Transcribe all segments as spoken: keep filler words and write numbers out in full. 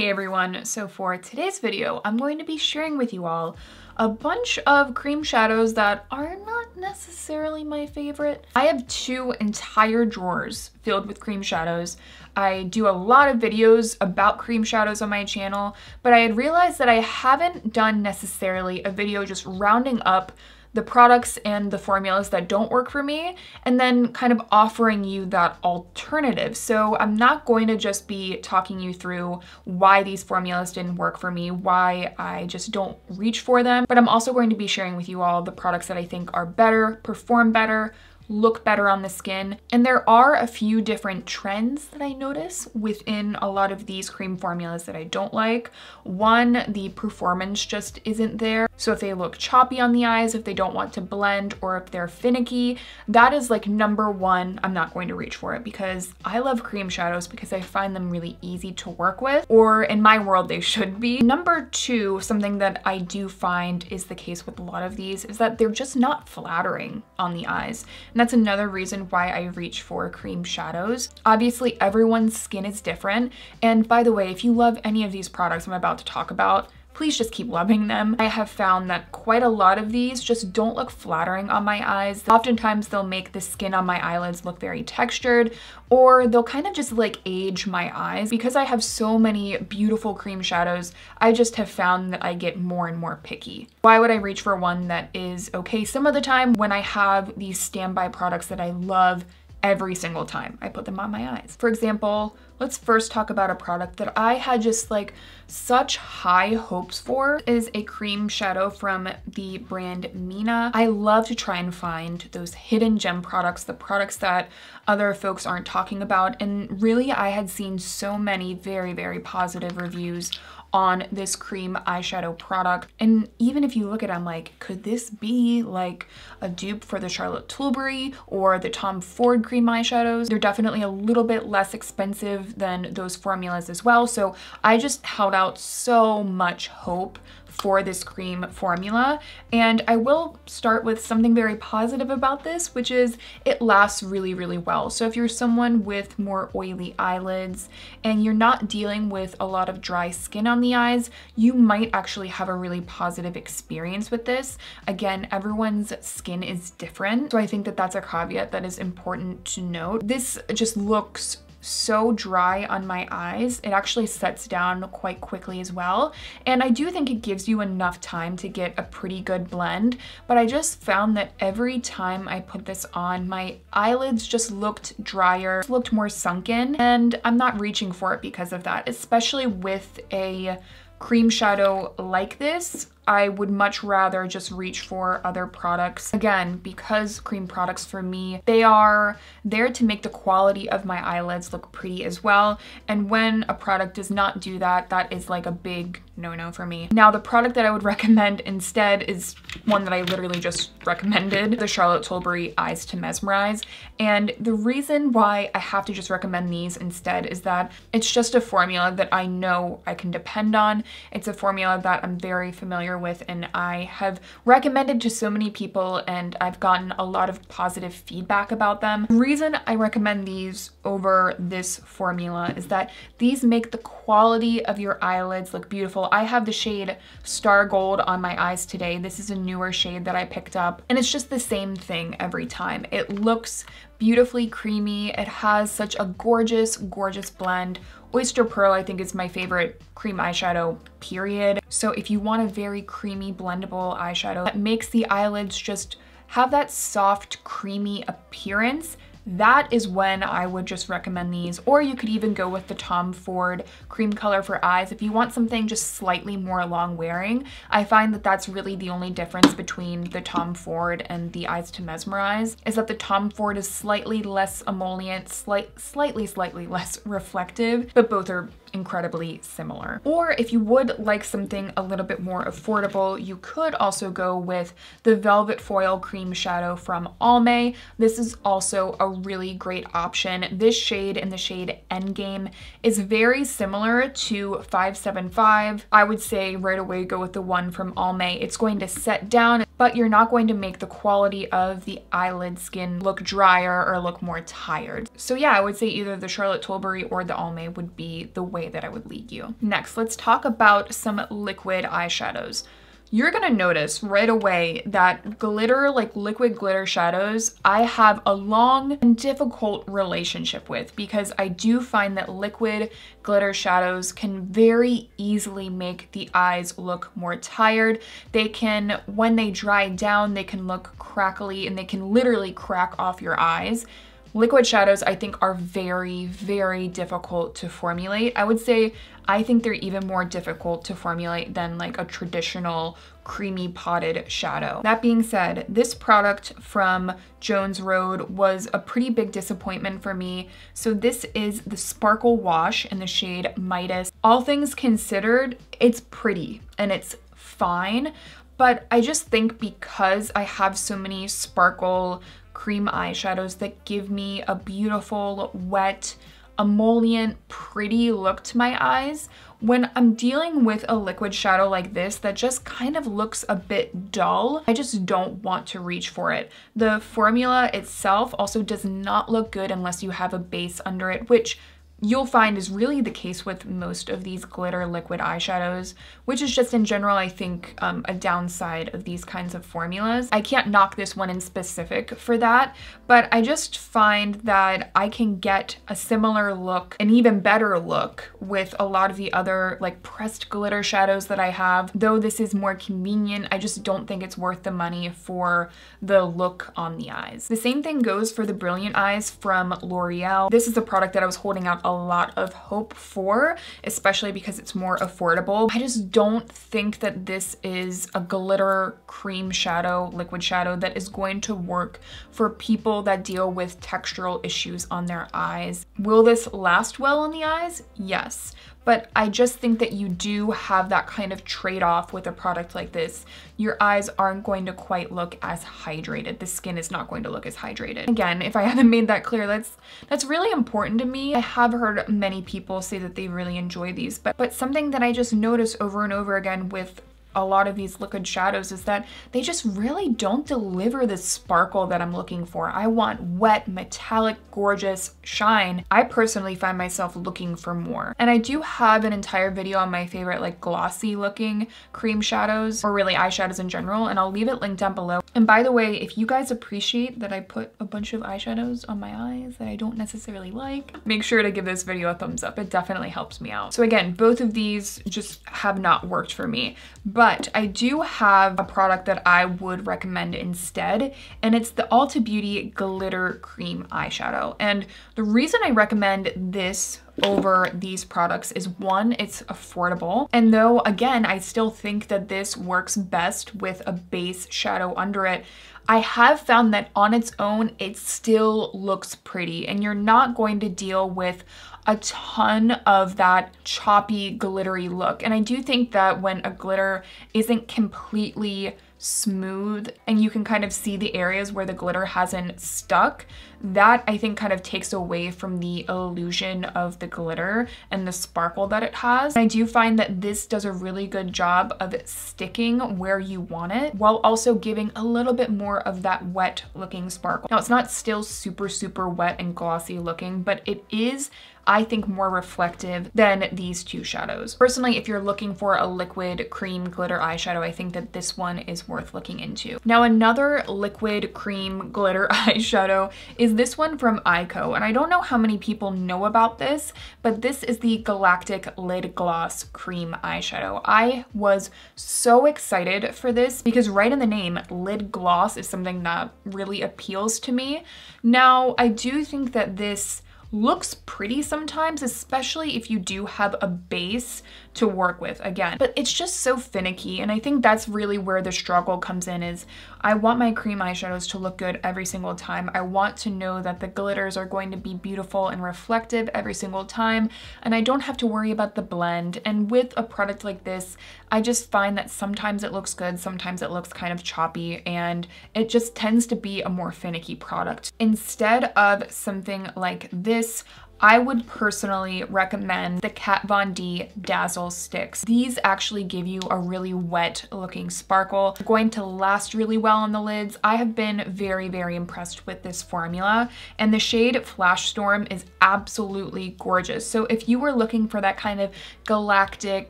Hey everyone, so for today's video, I'm going to be sharing with you all a bunch of cream shadows that are not necessarily my favorite. I have two entire drawers filled with cream shadows. I do a lot of videos about cream shadows on my channel, but I had realized that I haven't done necessarily a video just rounding up the products and the formulas that don't work for me, and then kind of offering you that alternative. So I'm not going to just be talking you through why these formulas didn't work for me, why I just don't reach for them, but I'm also going to be sharing with you all the products that I think are better, perform better, look better on the skin. And there are a few different trends that I notice within a lot of these cream formulas that I don't like. One, the performance just isn't there. So if they look choppy on the eyes, if they don't want to blend, or if they're finicky, that is like number one, I'm not going to reach for it because I love cream shadows because I find them really easy to work with, or in my world, they should be. Number two, something that I do find is the case with a lot of these is that they're just not flattering on the eyes. That's another reason why I reach for cream shadows. Obviously, everyone's skin is different. And by the way, if you love any of these products I'm about to talk about, please just keep loving them. I have found that quite a lot of these just don't look flattering on my eyes. Oftentimes they'll make the skin on my eyelids look very textured, or they'll kind of just like age my eyes. Because I have so many beautiful cream shadows, I just have found that I get more and more picky. Why would I reach for one that is okay some of the time when I have these standby products that I love every single time I put them on my eyes? For example, let's first talk about a product that I had just like such high hopes for. It is a cream shadow from the brand Mina. I love to try and find those hidden gem products, the products that other folks aren't talking about. And really, I had seen so many very, very positive reviews on this cream eyeshadow product. And even if you look at it, I'm like, could this be like a dupe for the Charlotte Tilbury or the Tom Ford cream eyeshadows? They're definitely a little bit less expensive than those formulas as well. So I just held out so much hope for this cream formula. And I will start with something very positive about this, which is it lasts really, really well. So if you're someone with more oily eyelids and you're not dealing with a lot of dry skin on the eyes, you might actually have a really positive experience with this. Again, everyone's skin is different. So I think that that's a caveat that is important to note. This just looks so dry on my eyes. It actually sets down quite quickly as well. And I do think it gives you enough time to get a pretty good blend, but I just found that every time I put this on, my eyelids just looked drier, looked more sunken, and I'm not reaching for it because of that, especially with a cream shadow like this. I would much rather just reach for other products. Again, because cream products for me, they are there to make the quality of my eyelids look pretty as well. And when a product does not do that, that is like a big no-no for me. Now, the product that I would recommend instead is one that I literally just recommended, the Charlotte Tilbury Eyes to Mesmerize. And the reason why I have to just recommend these instead is that it's just a formula that I know I can depend on. It's a formula that I'm very familiar with with and I have recommended to so many people and I've gotten a lot of positive feedback about them. The reason I recommend these over this formula is that these make the quality of your eyelids look beautiful. I have the shade Star Gold on my eyes today. This is a newer shade that I picked up and it's just the same thing every time. It looks beautifully creamy. It has such a gorgeous, gorgeous blend. Oyster Pearl, I think, is my favorite cream eyeshadow, period. So if you want a very creamy, blendable eyeshadow that makes the eyelids just have that soft, creamy appearance, that is when I would just recommend these. Or you could even go with the Tom Ford cream color for eyes if you want something just slightly more long wearing. I find that that's really the only difference between the Tom Ford and the Eyes to Mesmerize is that the Tom Ford is slightly less emollient, slight, slightly, slightly less reflective, but both are incredibly similar. Or if you would like something a little bit more affordable, you could also go with the Velvet Foil Cream Shadow from Almay. This is also a really great option. This shade and the shade Endgame is very similar to five seven five. I would say right away go with the one from Almay. It's going to set down. but you're not going to make the quality of the eyelid skin look drier or look more tired. So yeah, I would say either the Charlotte Tilbury or the Almay would be the way that I would lead you. Next, let's talk about some liquid eyeshadows. You're gonna notice right away that glitter, like liquid glitter shadows, I have a long and difficult relationship with, because I do find that liquid glitter shadows can very easily make the eyes look more tired. They can, when they dry down, they can look crackly and they can literally crack off your eyes. Liquid shadows, I think, are very, very difficult to formulate. I would say I think they're even more difficult to formulate than like a traditional creamy potted shadow. That being said, this product from Jones Road was a pretty big disappointment for me. So this is the Sparkle Wash in the shade Midas. All things considered, it's pretty and it's fine, but I just think because I have so many sparkle cream eyeshadows that give me a beautiful, wet, emollient, pretty look to my eyes, when I'm dealing with a liquid shadow like this that just kind of looks a bit dull, I just don't want to reach for it. The formula itself also does not look good unless you have a base under it, which you'll find is really the case with most of these glitter liquid eyeshadows, which is just in general, I think, um, a downside of these kinds of formulas. I can't knock this one in specific for that, but I just find that I can get a similar look, an even better look, with a lot of the other like pressed glitter shadows that I have. Though this is more convenient, I just don't think it's worth the money for the look on the eyes. The same thing goes for the Brilliant Eyes from L'Oreal. This is a product that I was holding out a lot of hope for, especially because it's more affordable. I just don't think that this is a glitter cream shadow, liquid shadow that is going to work for people that deal with textural issues on their eyes. Will this last well on the eyes? Yes. But I just think that you do have that kind of trade-off with a product like this. Your eyes aren't going to quite look as hydrated. The skin is not going to look as hydrated. Again, if I haven't made that clear, that's that's really important to me. I have heard many people say that they really enjoy these, but, but something that I just notice over and over again with a lot of these liquid shadows is that they just really don't deliver the sparkle that I'm looking for. I want wet, metallic, gorgeous shine. I personally find myself looking for more. And I do have an entire video on my favorite like glossy looking cream shadows, or really eyeshadows in general, and I'll leave it linked down below. And by the way, if you guys appreciate that I put a bunch of eyeshadows on my eyes that I don't necessarily like, make sure to give this video a thumbs up. It definitely helps me out. So again, both of these just have not worked for me. But But I do have a product that I would recommend instead, and it's the Ulta Beauty Glitter Cream Eyeshadow. And the reason I recommend this over these products is, one, it's affordable, and though again I still think that this works best with a base shadow under it, I have found that on its own it still looks pretty, and you're not going to deal with a ton of that choppy, glittery look. And I do think that when a glitter isn't completely smooth and you can kind of see the areas where the glitter hasn't stuck, that I think kind of takes away from the illusion of the glitter and the sparkle that it has. And I do find that this does a really good job of sticking where you want it while also giving a little bit more of that wet looking sparkle. Now, it's not still super, super wet and glossy looking, but it is, I think, more reflective than these two shadows. Personally, if you're looking for a liquid cream glitter eyeshadow, I think that this one is worth looking into. Now, another liquid cream glitter eyeshadow is this one from Eyeko, and I don't know how many people know about this, but this is the Galactic Lid Gloss Cream Eyeshadow. I was so excited for this because right in the name, lid gloss is something that really appeals to me. Now, I do think that this looks pretty sometimes, especially if you do have a base to work with again, but it's just so finicky. And I think that's really where the struggle comes in, is I want my cream eyeshadows to look good every single time. I want to know that the glitters are going to be beautiful and reflective every single time, and I don't have to worry about the blend. And with a product like this, I just find that sometimes it looks good, sometimes it looks kind of choppy, and it just tends to be a more finicky product. Instead of something like this, I would personally recommend the Kat Von D Dazzle Sticks. These actually give you a really wet looking sparkle. They're going to last really well on the lids. I have been very, very impressed with this formula, and the shade Flash Storm is absolutely gorgeous. So if you were looking for that kind of galactic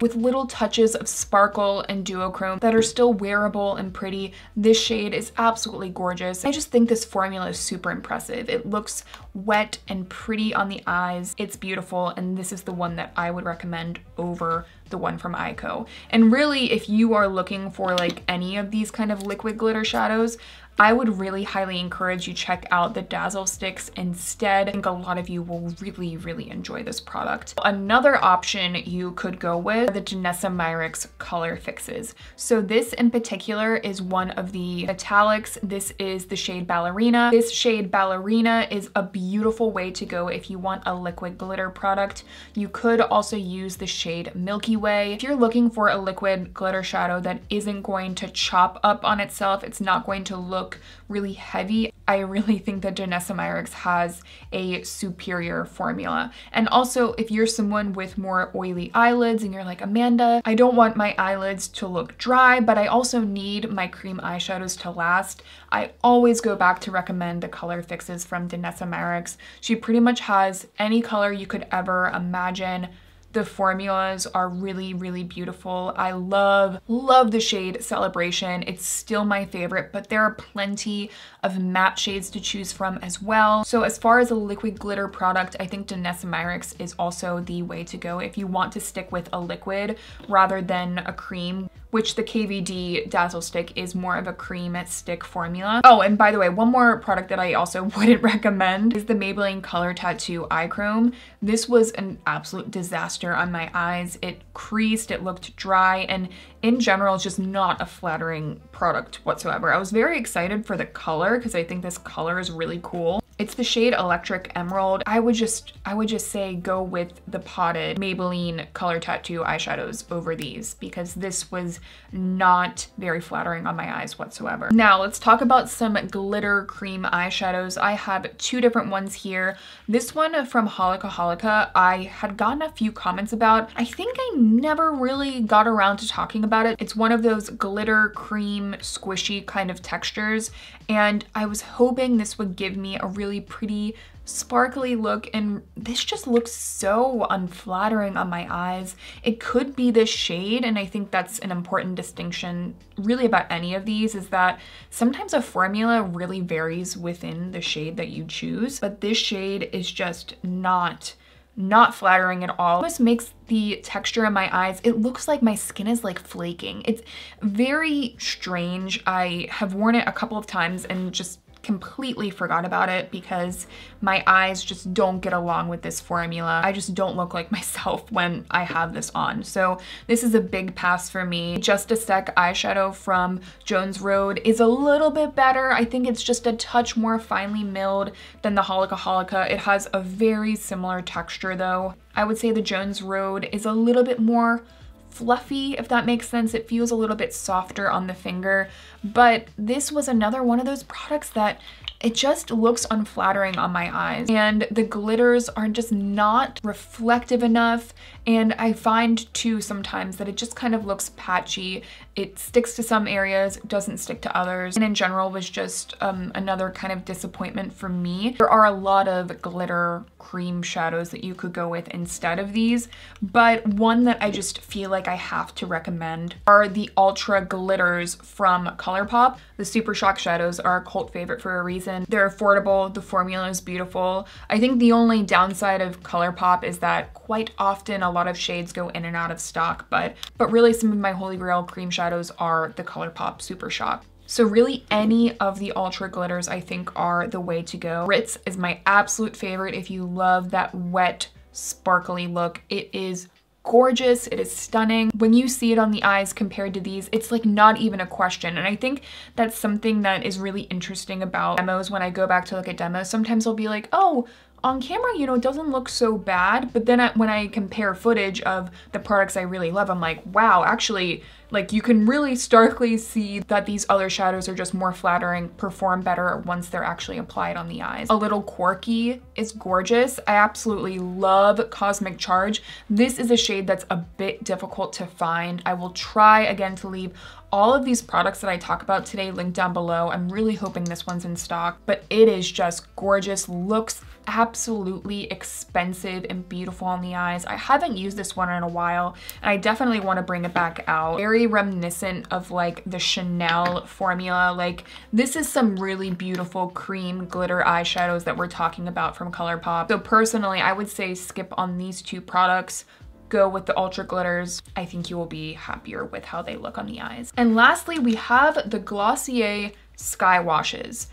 with little touches of sparkle and duochrome that are still wearable and pretty, this shade is absolutely gorgeous. I just think this formula is super impressive. It looks wet and pretty on the eye. It's beautiful, and this is the one that I would recommend over the one from Eyeko. And really, if you are looking for like any of these kind of liquid glitter shadows, I would really highly encourage you check out the Dazzle Sticks instead. I think a lot of you will really, really enjoy this product. Another option you could go with are the Danessa Myricks Color Fixes. So this in particular is one of the metallics. This is the shade Ballerina. This shade Ballerina is a beautiful way to go if you want a liquid glitter product. You could also use the shade Milky Way. If you're looking for a liquid glitter shadow that isn't going to chop up on itself, it's not going to look really heavy, I really think that Danessa Myricks has a superior formula. And also, if you're someone with more oily eyelids and you're like, Amanda, I don't want my eyelids to look dry, but I also need my cream eyeshadows to last, I always go back to recommend the Color Fixes from Danessa Myricks. She pretty much has any color you could ever imagine. The formulas are really, really beautiful. I love, love the shade Celebration. It's still my favorite, but there are plenty of matte shades to choose from as well. So as far as a liquid glitter product, I think Danessa Myricks is also the way to go if you want to stick with a liquid rather than a cream, which the K V D Dazzle Stick is more of a cream stick formula. Oh, and by the way, one more product that I also wouldn't recommend is the Maybelline Color Tattoo Eye Chrome. This was an absolute disaster on my eyes. It creased, it looked dry, and in general, just not a flattering product whatsoever. I was very excited for the color because I think this color is really cool. It's the shade Electric Emerald. I would just, I would just say go with the potted Maybelline Color Tattoo eyeshadows over these, because this was not very flattering on my eyes whatsoever. Now let's talk about some glitter cream eyeshadows. I have two different ones here. This one from Holika Holika, I had gotten a few comments about. I think I never really got around to talking about it. It's one of those glitter cream squishy kind of textures, and I was hoping this would give me a really pretty sparkly look, and this just looks so unflattering on my eyes. It could be this shade, and I think that's an important distinction really about any of these, is that sometimes a formula really varies within the shade that you choose, but this shade is just not not flattering at all. This makes the texture in my eyes, it looks like my skin is like flaking. It's very strange. I have worn it a couple of times and just completely forgot about it because my eyes just don't get along with this formula. I just don't look like myself when I have this on. So this is a big pass for me. Just a Sec eyeshadow from Jones Road is a little bit better. I think it's just a touch more finely milled than the Holika Holika. It has a very similar texture though. I would say the Jones Road is a little bit more fluffy, if that makes sense. It feels a little bit softer on the finger, but this was another one of those products that it just looks unflattering on my eyes, and the glitters are just not reflective enough, and I find too sometimes that it just kind of looks patchy. It sticks to some areas, doesn't stick to others, and in general was just um, another kind of disappointment for me. There are a lot of glitter cream shadows that you could go with instead of these, but one that I just feel like I have to recommend are the Ultra Glitters from ColourPop. The Super Shock shadows are a cult favorite for a reason. They're affordable, the formula is beautiful. I think the only downside of ColourPop is that quite often a lot of shades go in and out of stock, but but really some of my holy grail cream shadows are the ColourPop Super Shock. So really any of the Ultra Glitters I think are the way to go. Ritz is my absolute favorite if you love that wet, sparkly look. It is gorgeous, it is stunning. When you see it on the eyes compared to these, it's like not even a question. And I think that's something that is really interesting about demos. When I go back to look at demos, sometimes I'll be like, oh, on camera, you know, it doesn't look so bad. But then I, when I compare footage of the products I really love, I'm like, wow, actually Like, you can really starkly see that these other shadows are just more flattering, perform better once they're actually applied on the eyes. A Little Quirky is gorgeous. I absolutely love Cosmic Charge. This is a shade that's a bit difficult to find. I will try again to leave all of these products that I talk about today linked down below. I'm really hoping this one's in stock, but it is just gorgeous. Looks absolutely expensive and beautiful on the eyes. I haven't used this one in a while, and I definitely want to bring it back out. Very reminiscent of like the Chanel formula. Like, this is some really beautiful cream glitter eyeshadows that we're talking about from ColourPop. So personally, I would say skip on these two products. Go with the Ultra Glitters. I think you will be happier with how they look on the eyes. And lastly, we have the Glossier Sky Washes.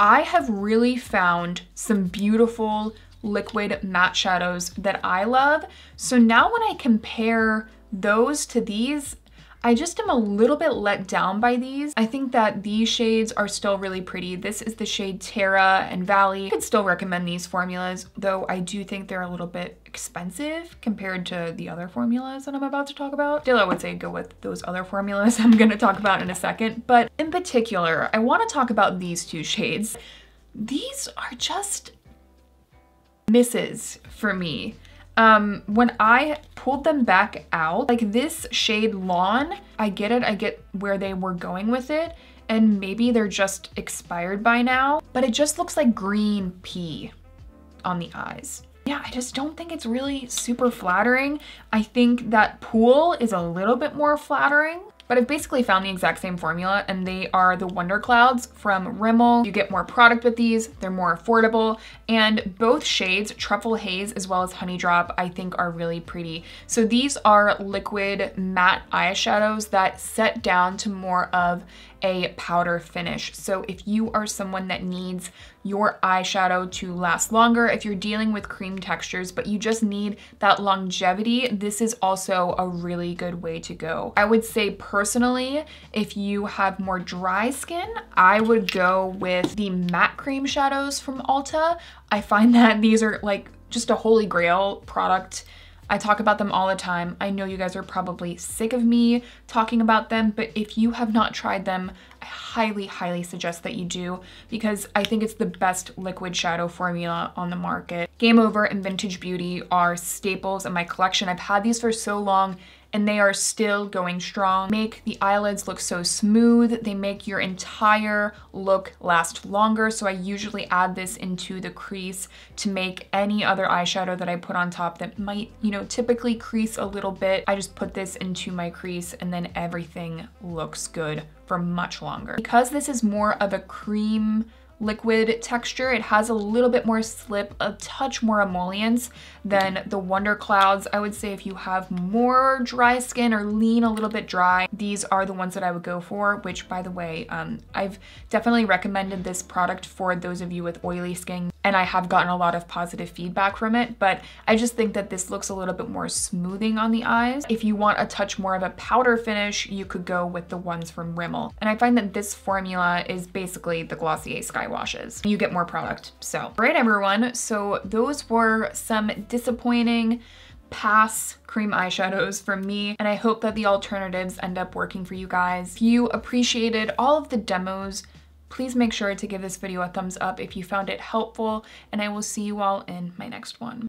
I have really found some beautiful liquid matte shadows that I love. So now when I compare those to these, I just am a little bit let down by these. I think that these shades are still really pretty. This is the shade Terra and Valley. I could still recommend these formulas, though I do think they're a little bit expensive compared to the other formulas that I'm about to talk about. Still, I would say go with those other formulas I'm gonna talk about in a second. But in particular, I wanna talk about these two shades. These are just misses for me. Um, when I pulled them back out, like this shade Lawn, I get it, I get where they were going with it, and maybe they're just expired by now, but it just looks like green pea on the eyes. Yeah, I just don't think it's really super flattering. I think that Pool is a little bit more flattering. But I've basically found the exact same formula, and they are the Wonder Clouds from Rimmel. You get more product with these, they're more affordable, and both shades, Truffle Haze as well as Honey Drop, I think are really pretty. So these are liquid matte eyeshadows that set down to more of a powder finish. So if you are someone that needs your eyeshadow to last longer, if you're dealing with cream textures, but you just need that longevity, this is also a really good way to go. I would say personally, if you have more dry skin, I would go with the matte cream shadows from Ulta. I find that these are like just a holy grail product. I talk about them all the time. I know you guys are probably sick of me talking about them, but if you have not tried them, I highly, highly suggest that you do, because I think it's the best liquid shadow formula on the market. Game Over and Vintage Beauty are staples in my collection. I've had these for so long, and they are still going strong. Make the eyelids look so smooth. They make your entire look last longer. So I usually add this into the crease to make any other eyeshadow that I put on top that might, you know, typically crease a little bit. I just put this into my crease, and then everything looks good for much longer. Because this is more of a cream liquid texture, it has a little bit more slip, a touch more emollients than the Wonder Clouds. I would say if you have more dry skin or lean a little bit dry, these are the ones that I would go for, which by the way, um, I've definitely recommended this product for those of you with oily skin, and I have gotten a lot of positive feedback from it, but I just think that this looks a little bit more smoothing on the eyes. If you want a touch more of a powder finish, you could go with the ones from Rimmel. And I find that this formula is basically the Glossier Sky Washes. You get more product. So, all right, everyone. So those were some disappointing pass cream eyeshadows from me, and I hope that the alternatives end up working for you guys. If you appreciated all of the demos, please make sure to give this video a thumbs up if you found it helpful, and I will see you all in my next one.